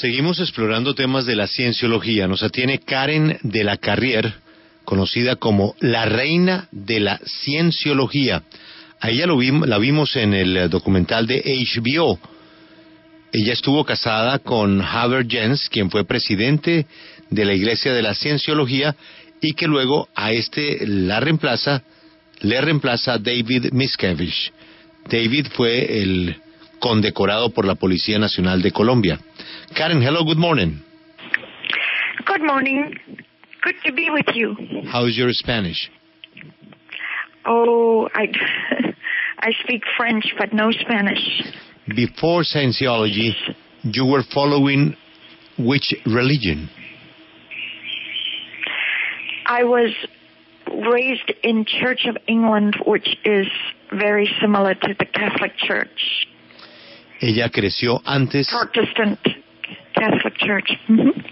Seguimos explorando temas de la cienciología. Nos atiene Karen de la Carrière, conocida como la reina de la cienciología. A ella la vimos en el documental de HBO. Ella estuvo casada con Howard Jens, quien fue presidente de la Iglesia de la Cienciología, y que luego a este le reemplaza David Miscavige. David fue el condecorado por la Policía Nacional de Colombia. Karen, hello, good morning. Good morning. Good to be with you. How is your Spanish? Oh, I speak French, but no Spanish. Before Cienciology, you were following which religion? I was raised in Church of England, which is very similar to the Catholic Church. Ella creció antes Protestant Catholic Church.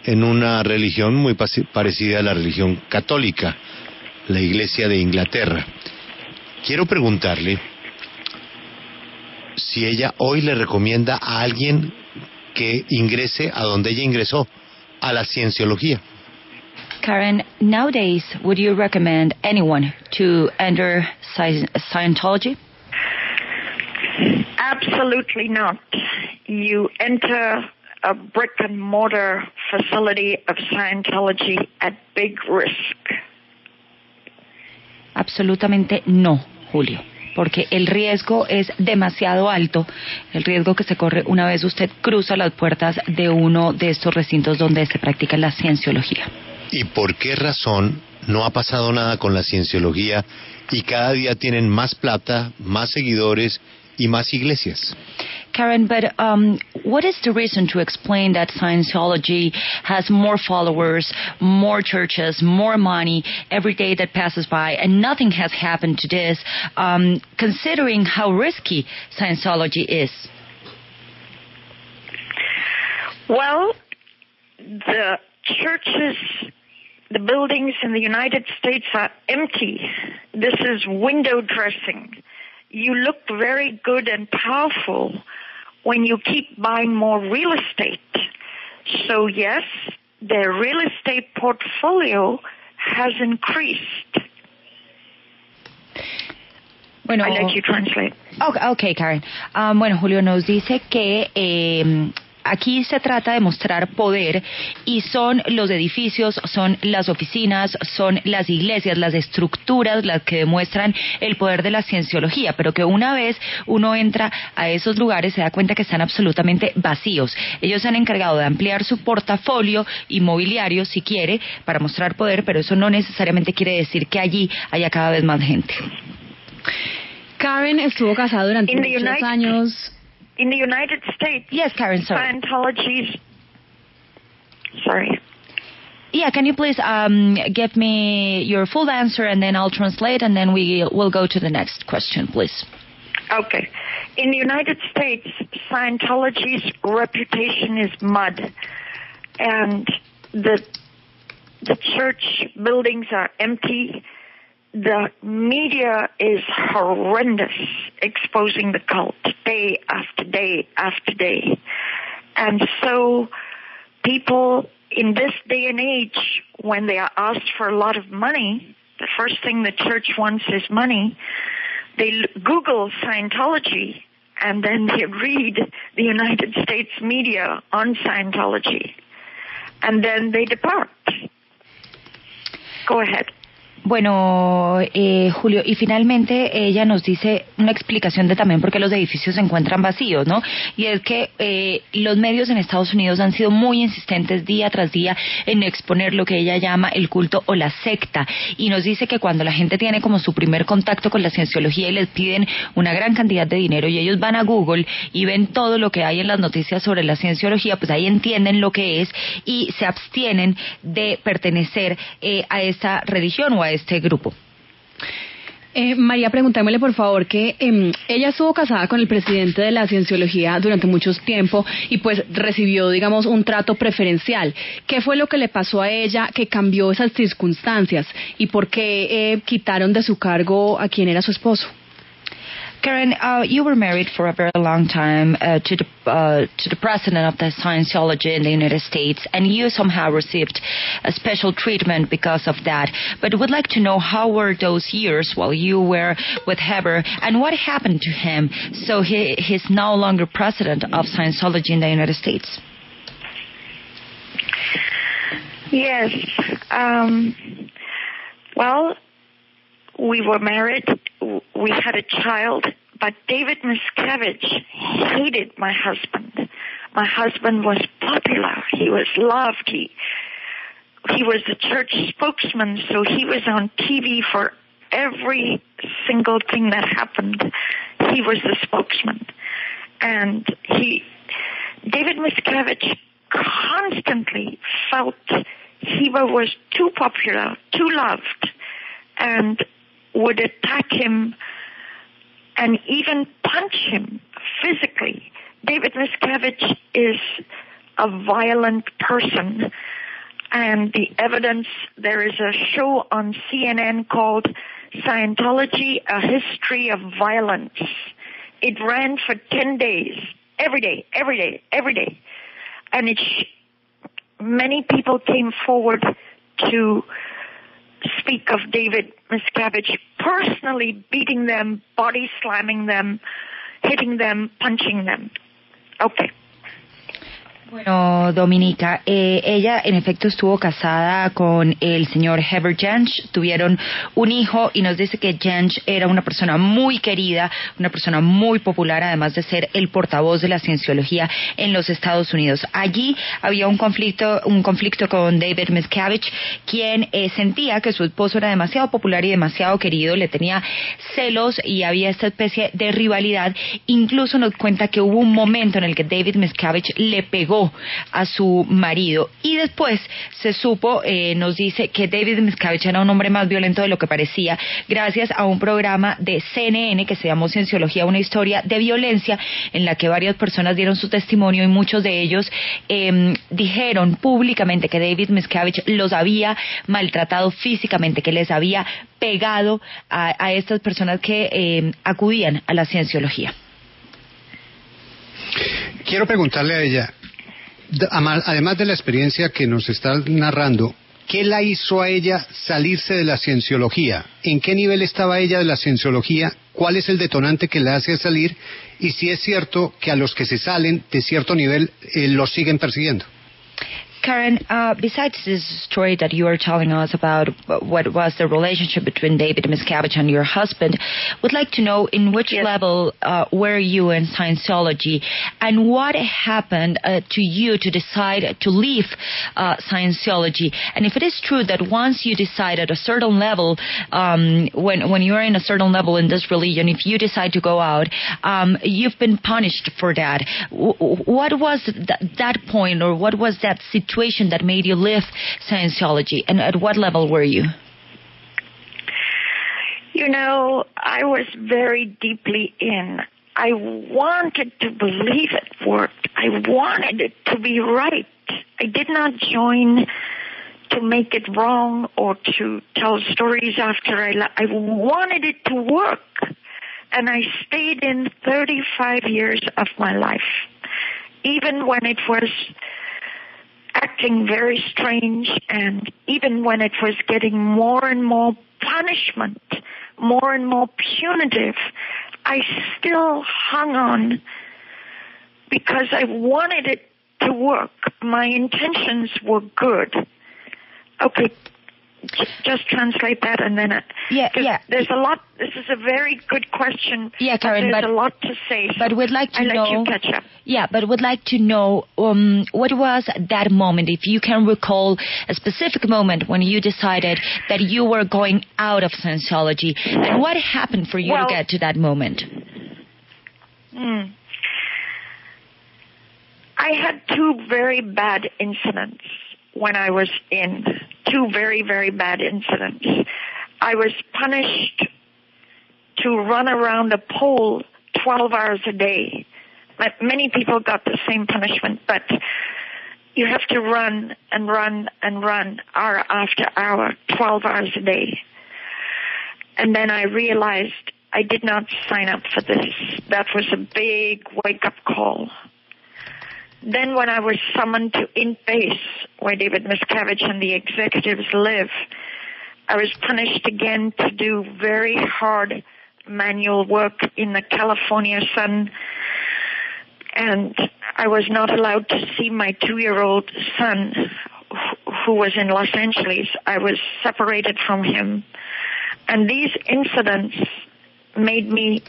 En una religión muy parecida a la religión católica, la Iglesia de Inglaterra. Quiero preguntarle si ella hoy le recomienda a alguien que ingrese a donde ella ingresó, a la cienciología. Karen, nowadays, would you recommend anyone to enter Scientology? Absolutely not. You enter a brick-and-mortar facility of Scientology at big risk. Absolutamente no, Julio, porque el riesgo es demasiado alto, el riesgo que se corre una vez usted cruza las puertas de uno de estos recintos donde se practica la cienciología. ¿Y por qué razón no ha pasado nada con la cienciología y cada día tienen más plata, más seguidores y más iglesias? Karen, but what is the reason to explain that Scientology has more followers, more churches, more money every day that passes by, and nothing has happened to this, considering how risky Scientology is? Well, the churches, the buildings in the United States are empty. This is window dressing. You look very good and powerful when you keep buying more real estate. So yes, their real estate portfolio has increased. Bueno, I'll let you translate. Okay, Karen. Bueno, Julio nos dice que aquí se trata de mostrar poder y son los edificios, son las oficinas, son las iglesias, las estructuras las que demuestran el poder de la cienciología, pero que una vez uno entra a esos lugares se da cuenta que están absolutamente vacíos. Ellos se han encargado de ampliar su portafolio inmobiliario, si quiere, para mostrar poder, pero eso no necesariamente quiere decir que allí haya cada vez más gente. Karen estuvo casada durante muchos años. In the United States, yes, Karen, sorry. Scientology's... Sorry. Yeah, can you please give me your full answer and then I'll translate and then we will go to the next question, please. Okay. In the United States, Scientology's reputation is mud. And the church buildings are empty. The media is horrendous, exposing the cult day after day after day. And so people in this day and age, when they are asked for a lot of money, the first thing the church wants is money. They Google Scientology, and then they read the United States media on Scientology. And then they depart. Go ahead. Bueno, Julio, y finalmente ella nos dice una explicación de también por qué los edificios se encuentran vacíos, ¿no? Y es que los medios en Estados Unidos han sido muy insistentes día tras día en exponer lo que ella llama el culto o la secta. Y nos dice que cuando la gente tiene como su primer contacto con la cienciología y les piden una gran cantidad de dinero y ellos van a Google y ven todo lo que hay en las noticias sobre la cienciología, pues ahí entienden lo que es y se abstienen de pertenecer a esa religión o a este grupo. María, preguntémosle por favor que ella estuvo casada con el presidente de la Cienciología durante mucho tiempo y pues recibió, digamos, un trato preferencial. ¿Qué fue lo que le pasó a ella que cambió esas circunstancias y por qué quitaron de su cargo a quien era su esposo? Karen, you were married for a very long time to the president of the Cienciology in the United States, and you somehow received a special treatment because of that. But we'd like to know, how were those years while you were with Heber, and what happened to him so he's no longer president of Cienciology in the United States? Yes. Well, we were married. We had a child. But David Miscavige hated my husband. My husband was popular. He was loved. He was the church spokesman, so he was on TV for every single thing that happened. He was the spokesman. And David Miscavige constantly felt Heber was too popular, too loved, and would attack him and even punch him physically. David Miscavige is a violent person, and the evidence, there is a show on CNN called Scientology, A History of Violence. It ran for 10 days, every day. And many people came forward to speak of David Miscavige personally beating them, body slamming them, hitting them, punching them. Okay. Bueno, Dominica, ella en efecto estuvo casada con el señor Heber Jentzsch, tuvieron un hijo y nos dice que Jentzsch era una persona muy querida, una persona muy popular, además de ser el portavoz de la Cienciología en los Estados Unidos. Allí había un conflicto con David Miscavige, quien sentía que su esposo era demasiado popular y demasiado querido, le tenía celos y había esta especie de rivalidad. Incluso nos cuenta que hubo un momento en el que David Miscavige le pegó a su marido, y después se supo, nos dice que David Miscavige era un hombre más violento de lo que parecía, gracias a un programa de CNN que se llamó Cienciología, una historia de violencia, en la que varias personas dieron su testimonio y muchos de ellos dijeron públicamente que David Miscavige los había maltratado físicamente, que les había pegado a estas personas que acudían a la Cienciología. Quiero preguntarle a ella, además de la experiencia que nos está narrando, ¿qué la hizo a ella salirse de la Cienciología? ¿En qué nivel estaba ella de la Cienciología? ¿Cuál es el detonante que la hace salir? Y si es cierto que a los que se salen de cierto nivel los siguen persiguiendo. Karen, besides this story that you are telling us about what was the relationship between David Miscavige and your husband, would like to know in which level were you in Cienciology, and what happened to you to decide to leave Cienciology? And if it is true that once you decide at a certain level, when you're in a certain level in this religion, if you decide to go out, you've been punished for that. What was that point, or what was that situation that made you live Cienciology, and at what level were you? You know, I was very deeply in. I wanted to believe it worked. I wanted it to be right. I did not join to make it wrong or to tell stories after I left. I wanted it to work, and I stayed in 35 years of my life, even when it was acting very strange, and even when it was getting more and more punishment, more and more punitive, I still hung on because I wanted it to work. My intentions were good. Okay, just translate that, and then there's a lot. This is a very good question. Yeah, Karen, but there's a lot to say. But we'd like to know. I'll let you catch up. Yeah, but we'd like to know what was that moment, if you can recall a specific moment when you decided that you were going out of Cienciology, and what happened for you to get to that moment. I had two very bad incidents when I was in. Two very, very bad incidents. I was punished to run around a pole 12 hours a day. Many people got the same punishment, but you have to run and run and run hour after hour, 12 hours a day. And then I realized I did not sign up for this. That was a big wake-up call. Then when I was summoned to InBase, where David Miscavige and the executives live, I was punished again to do very hard manual work in the California sun, and I was not allowed to see my 2-year-old son, who was in Los Angeles. I was separated from him. And these incidents made me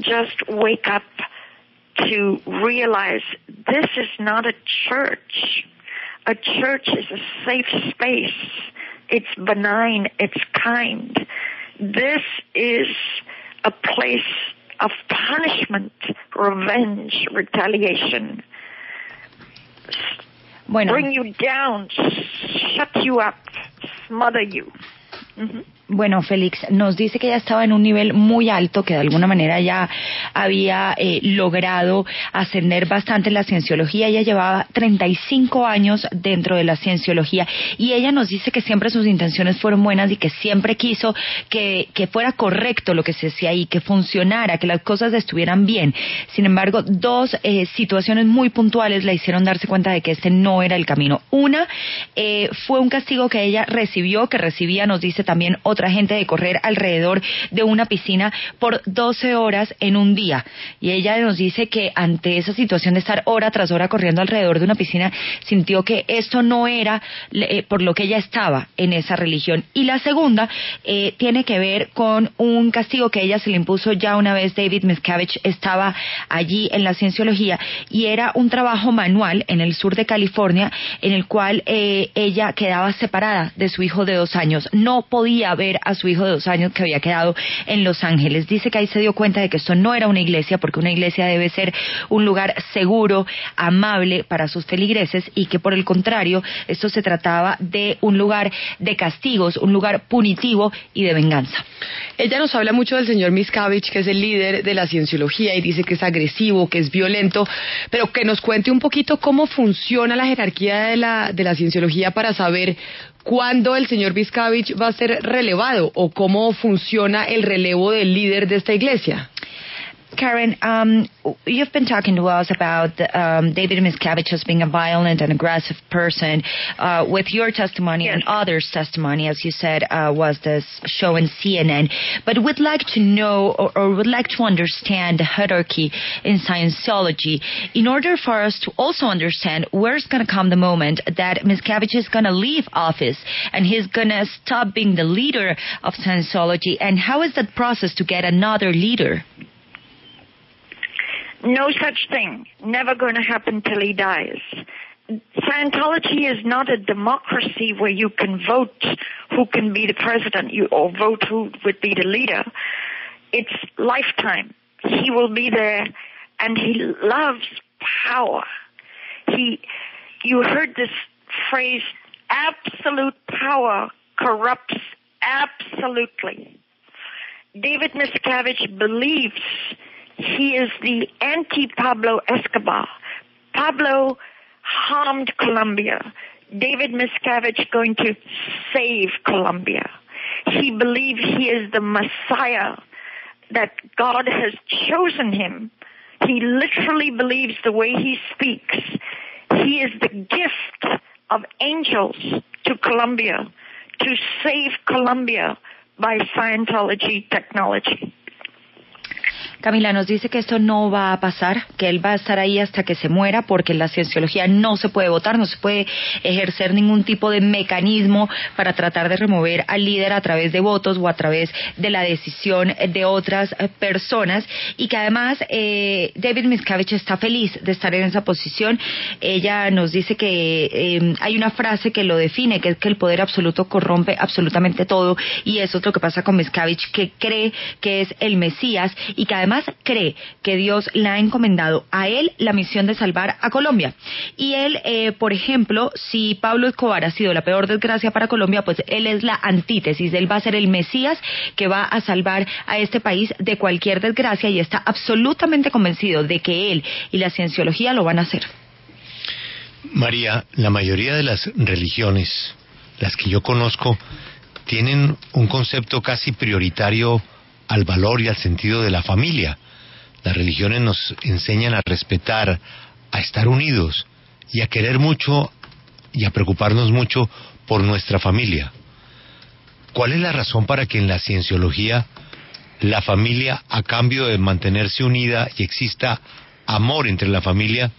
just wake up to realize this is not a church. A church is a safe space. It's benign. It's kind. This is a place of punishment, revenge, retaliation. Bueno. Bring you down, shut you up, smother you. Uh-huh. Bueno, Félix, nos dice que ya estaba en un nivel muy alto, que de alguna manera ya había logrado ascender bastante en la Cienciología. Ella llevaba 35 años dentro de la Cienciología y ella nos dice que siempre sus intenciones fueron buenas y que siempre quiso que fuera correcto lo que se hacía ahí, que funcionara, que las cosas estuvieran bien. Sin embargo, dos situaciones muy puntuales la hicieron darse cuenta de que este no era el camino. Una, fue un castigo que ella recibió, que recibía, nos dice también otra gente, de correr alrededor de una piscina por 12 horas en un día. Y ella nos dice que ante esa situación de estar hora tras hora corriendo alrededor de una piscina, sintió que esto no era por lo que ella estaba en esa religión. Y la segunda tiene que ver con un castigo que ella se le impuso ya una vez David Miscavige estaba allí en la Cienciología, y era un trabajo manual en el sur de California en el cual ella quedaba separada de su hijo de 2 años. No podía ver a su hijo de 2 años que había quedado en Los Ángeles. Dice que ahí se dio cuenta de que esto no era una iglesia, porque una iglesia debe ser un lugar seguro, amable para sus feligreses, y que por el contrario, esto se trataba de un lugar de castigos, un lugar punitivo y de venganza. Ella nos habla mucho del señor Miscavige, que es el líder de la Cienciología, y dice que es agresivo, que es violento, pero que nos cuente un poquito cómo funciona la jerarquía de la Cienciología para saber cuándo el señor Miscavige va a ser relevado, o cómo funciona el relevo del líder de esta iglesia. Karen, you've been talking to us about David Miscavige as being a violent and aggressive person. With your testimony, yes, and others' testimony, as you said, was this show in CNN. But we'd like to know, or would like to understand the hierarchy in Scientology, in order for us to also understand where's going to come the moment that Miscavige is going to leave office and he's going to stop being the leader of Scientology. And how is that process to get another leader? No such thing. Never going to happen till he dies. Scientology is not a democracy where you can vote who can be the president, or vote who would be the leader. It's lifetime. He will be there, and he loves power. You heard this phrase, absolute power corrupts absolutely. David Miscavige believes he is the anti-Pablo Escobar. Pablo harmed Colombia. David Miscavige going to save Colombia. He believes he is the Messiah, that God has chosen him. He literally believes the way he speaks. He is the gift of angels to Colombia, to save Colombia by Scientology technology. Camila nos dice que esto no va a pasar, que él va a estar ahí hasta que se muera, porque en la Cienciología no se puede votar, no se puede ejercer ningún tipo de mecanismo para tratar de remover al líder a través de votos o a través de la decisión de otras personas, y que además David Miscavige está feliz de estar en esa posición. Ella nos dice que hay una frase que lo define, que es que el poder absoluto corrompe absolutamente todo, y eso es lo que pasa con Miscavige, que cree que es el Mesías, y que además cree que Dios le ha encomendado a él la misión de salvar a Colombia. Y él, por ejemplo, si Pablo Escobar ha sido la peor desgracia para Colombia, pues él es la antítesis. Él va a ser el Mesías que va a salvar a este país de cualquier desgracia, y está absolutamente convencido de que él y la Cienciología lo van a hacer. María, la mayoría de las religiones, las que yo conozco, tienen un concepto casi prioritario al valor y al sentido de la familia. Las religiones nos enseñan a respetar, a estar unidos y a querer mucho y a preocuparnos mucho por nuestra familia. ¿Cuál es la razón para que en la cienciología la familia, a cambio de mantenerse unida y exista amor entre la familia,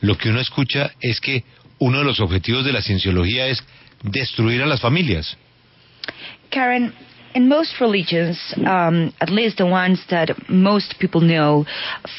lo que uno escucha es que uno de los objetivos de la cienciología es destruir a las familias? Karen, in most religions, at least the ones that most people know,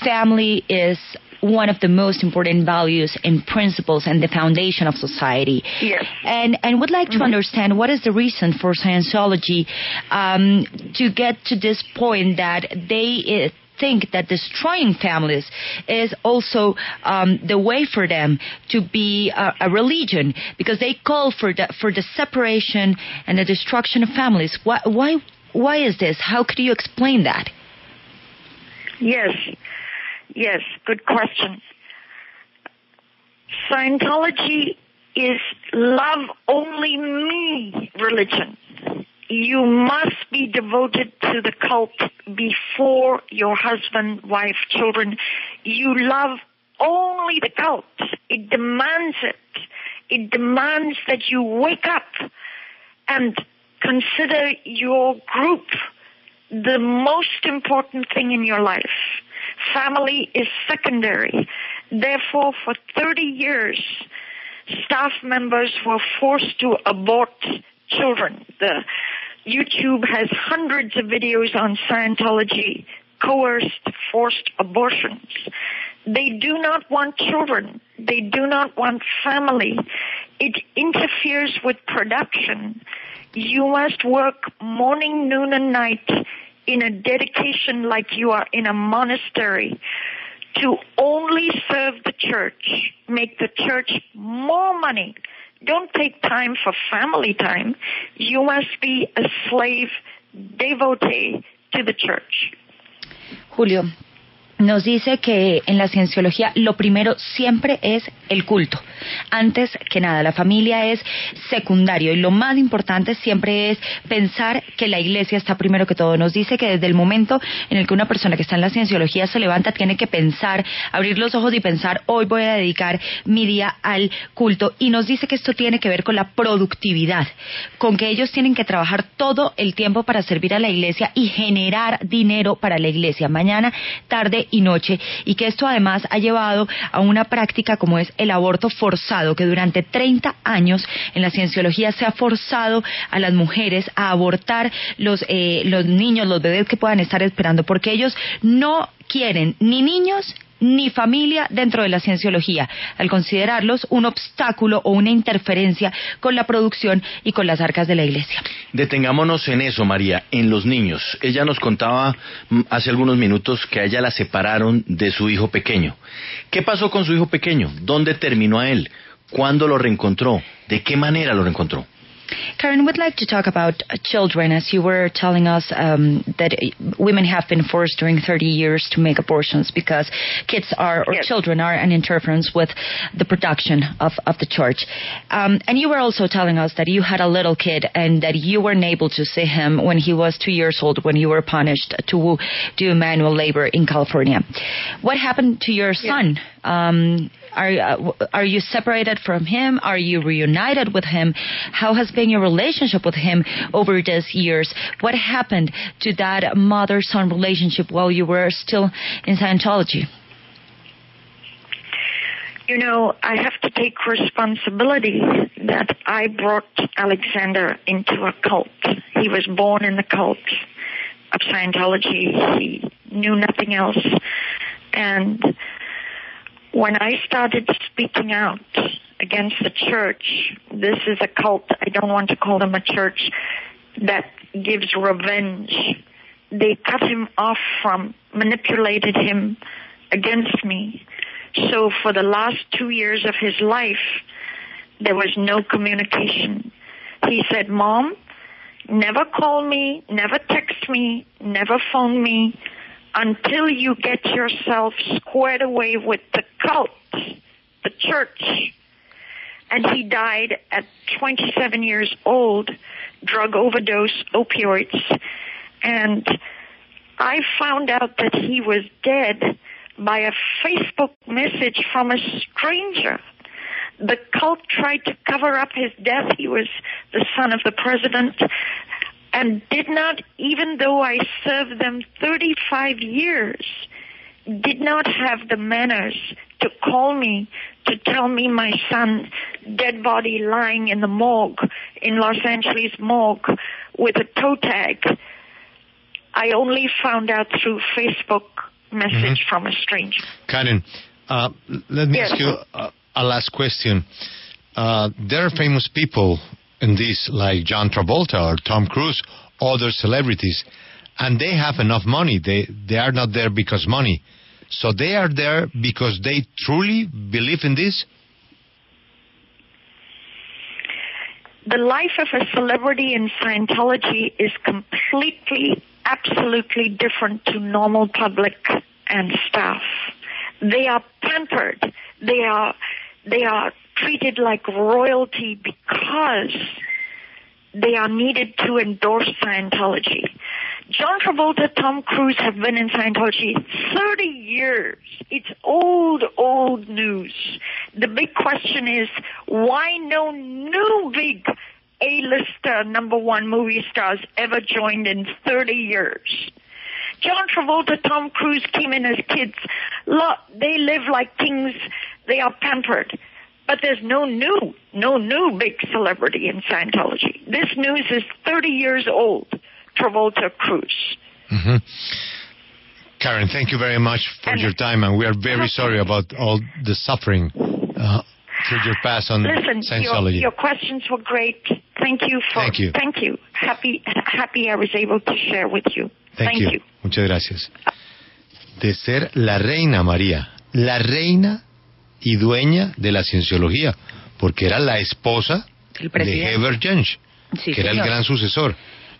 family is one of the most important values and principles and the foundation of society. Yes. And would like to understand what is the reason for Scientology to get to this point that they think that destroying families is also the way for them to be a religion, because they call for the separation and the destruction of families. Why is this? How could you explain that? Yes. Yes, good question. Scientology is love only me religion. You must be devoted to the cult before your husband, wife, children. You love only the cult. It demands it. It demands that you wake up and consider your group the most important thing in your life. Family is secondary. Therefore, for 30 years, staff members were forced to abort children. YouTube has hundreds of videos on Scientology, coerced, forced abortions. They do not want children. They do not want family. It interferes with production. You must work morning, noon, and night in a dedication like you are in a monastery to only serve the church, make the church more money. Don't take time for family time. You must be a slave devotee to the church. Julio, nos dice que en la cienciología lo primero siempre es el culto. Antes que nada, la familia es secundario y lo más importante siempre es pensar que la iglesia está primero que todo. Nos dice que desde el momento en el que una persona que está en la cienciología se levanta, tiene que pensar, abrir los ojos y pensar, hoy voy a dedicar mi día al culto. Y nos dice que esto tiene que ver con la productividad, con que ellos tienen que trabajar todo el tiempo para servir a la iglesia y generar dinero para la iglesia, mañana, tarde y noche, y que esto además ha llevado a una práctica como es el aborto forzado, que durante 30 años en la cienciología se ha forzado a las mujeres a abortar los niños, los bebés que puedan estar esperando, porque ellos no quieren ni niños ni familia dentro de la cienciología, al considerarlos un obstáculo o una interferencia con la producción y con las arcas de la iglesia. Detengámonos en eso, María, en los niños. Ella nos contaba hace algunos minutos que a ella la separaron de su hijo pequeño. ¿Qué pasó con su hijo pequeño? ¿Dónde terminó a él? ¿Cuándo lo reencontró? ¿De qué manera lo reencontró? Karen, we'd like to talk about children, as you were telling us that women have been forced during 30 years to make abortions because kids are, or yes, children are an interference with the production of the church. And you were also telling us that you had a little kid and that you weren't able to see him when he was 2 years old, when you were punished to do manual labor in California. What happened to your son? Yes. Are you separated from him? Are you reunited with him? How has been your relationship with him over these years? What happened to that mother-son relationship while you were still in Scientology? You know, I have to take responsibility that I brought Alexander into a cult. He was born in the cult of Scientology. He knew nothing else. And when I started speaking out against the church, this is a cult, I don't want to call them a church, that gives revenge. They cut him off from, manipulated him against me. So for the last 2 years of his life, there was no communication. He said, Mom, never call me, never text me, never phone me, until you get yourself squared away with the cult, the church. And he died at 27 years old, drug overdose, opioids. And I found out that he was dead by a Facebook message from a stranger. The cult tried to cover up his death. He was the son of the president and did not, even though I served them 35 years, did not have the manners to call me to tell me my son's dead body lying in the morgue, in Los Angeles morgue, with a toe tag. I only found out through Facebook message from a stranger. Karen, let me ask you a last question. There are famous people in this, like John Travolta or Tom Cruise, other celebrities, and they have enough money. They are not there because money. So they are there because they truly believe in this? The life of a celebrity in Scientology is completely, absolutely different to normal public and staff. They are pampered. They are treated like royalty because they are needed to endorse Scientology. John Travolta, Tom Cruise have been in Scientology 30 years. It's old, old news. The big question is, why no new big A-lister #1 movie stars ever joined in 30 years? John Travolta, Tom Cruise came in as kids. They live like kings. They are pampered. But there's no new big celebrity in Scientology. This news is 30 years old. Travolta, Cruise. Karen, thank you very much for your time, and we are very sorry about all the suffering through your past on Scientology. Your questions were great. Thank you. Happy I was able to share with you. Thank you. Muchas gracias. De ser la reina María, la reina y dueña de la Cienciología, porque era la esposa de Heber Jentzsch, que era el gran sucesor.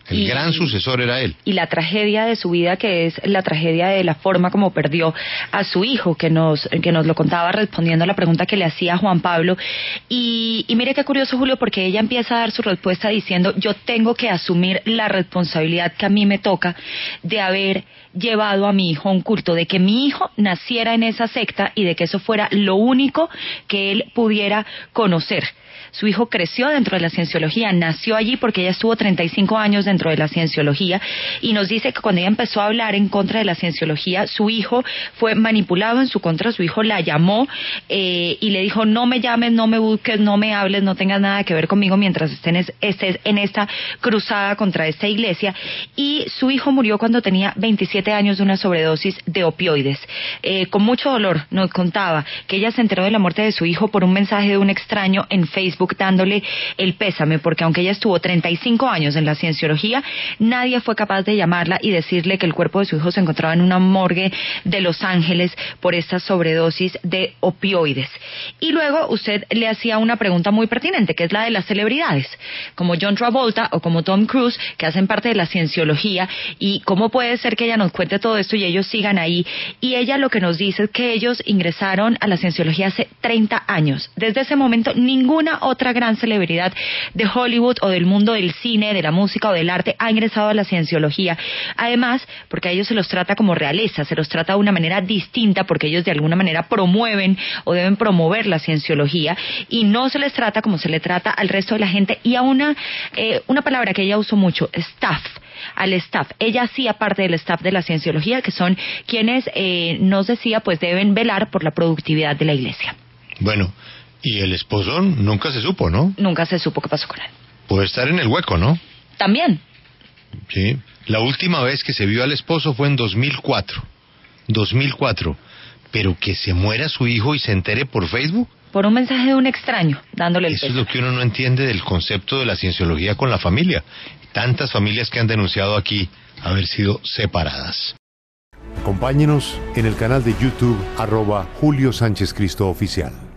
El gran sucesor era él. Y la tragedia de su vida, que es la tragedia de la forma como perdió a su hijo, que nos lo contaba respondiendo a la pregunta que le hacía Juan Pablo. Y mire qué curioso, Julio, porque ella empieza a dar su respuesta diciendo: yo tengo que asumir la responsabilidad que a mí me toca de haber llevado a mi hijo a un culto, de que mi hijo naciera en esa secta y de que eso fuera lo único que él pudiera conocer. Su hijo creció dentro de la Cienciología, nació allí porque ella estuvo 35 años dentro de la Cienciología, y nos dice que cuando ella empezó a hablar en contra de la Cienciología, su hijo fue manipulado en su contra. Su hijo la llamó y le dijo: no me llames, no me busques, no me hables, no tengas nada que ver conmigo mientras estés en esta cruzada contra esta iglesia. Y su hijo murió cuando tenía 27 años de una sobredosis de opioides. Con mucho dolor nos contaba que ella se enteró de la muerte de su hijo por un mensaje de un extraño en Facebook dándole el pésame, porque aunque ella estuvo 35 años en la Cienciología, nadie fue capaz de llamarla y decirle que el cuerpo de su hijo se encontraba en una morgue de Los Ángeles por esta sobredosis de opioides. Y luego usted le hacía una pregunta muy pertinente, que es la de las celebridades, como John Travolta o como Tom Cruise, que hacen parte de la Cienciología, y cómo puede ser que ella nos cuente todo esto y ellos sigan ahí. Y ella lo que nos dice es que ellos ingresaron a la Cienciología hace 30 años. Desde ese momento, ninguna otra gran celebridad de Hollywood o del mundo del cine, de la música o del arte ha ingresado a la Cienciología. Además, porque a ellos se los trata como realeza, se los trata de una manera distinta, porque ellos de alguna manera promueven o deben promover la Cienciología, y no se les trata como se le trata al resto de la gente. Y a una palabra que ella usó mucho, staff. Al staff, ella hacía parte del staff de la Cienciología, que son quienes nos decía pues deben velar por la productividad de la iglesia. Bueno, y el esposo nunca se supo, ¿no? Nunca se supo qué pasó con él. Puede estar en el hueco, ¿no? También. Sí. La última vez que se vio al esposo fue en 2004. 2004. Pero que se muera su hijo y se entere por Facebook. Por un mensaje de un extraño, dándole el pésame. Eso es lo que uno no entiende del concepto de la Cienciología con la familia. Tantas familias que han denunciado aquí haber sido separadas. Acompáñenos en el canal de YouTube @Julio Sánchez Cristo Oficial.